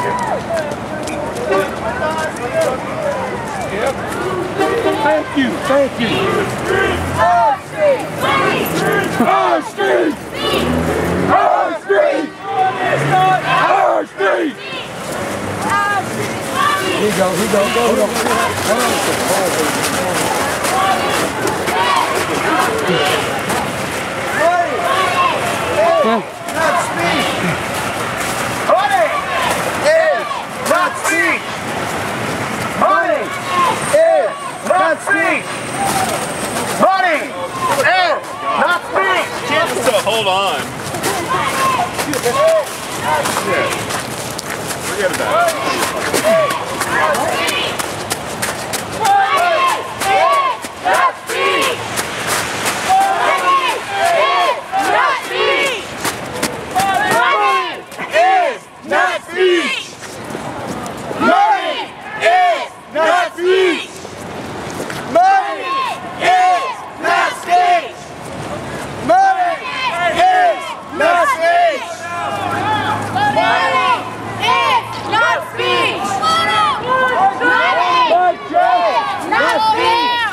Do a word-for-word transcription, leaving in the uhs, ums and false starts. Thank you, thank you. Our street, our street, our street, our street. Here go, here go, go, go. Hey, not speed. Money is not speed. Money is not speed. Money is not speed. Just to hold on. Forget about it.